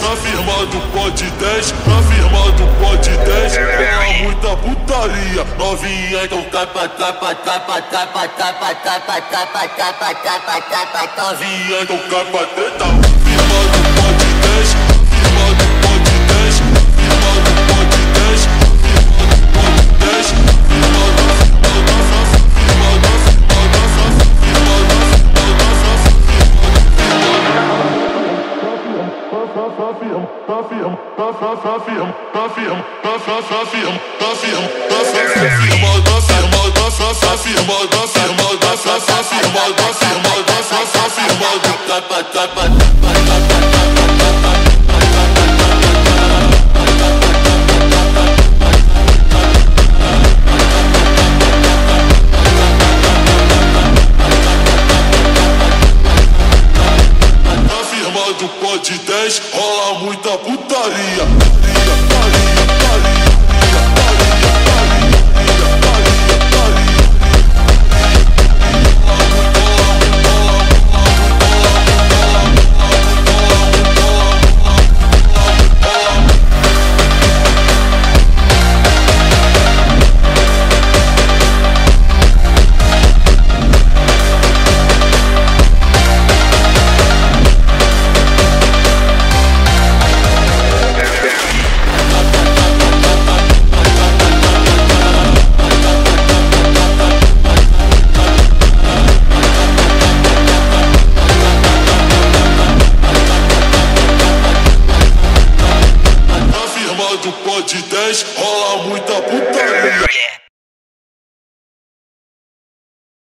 na firma do podcast, é muita putaria, novinha, então tapa, tapa, tapa, tapa, tapa, tapa, tapa, tapa, tapa, tapa, tapa, novinha, então capa, teta, rola muita putaria.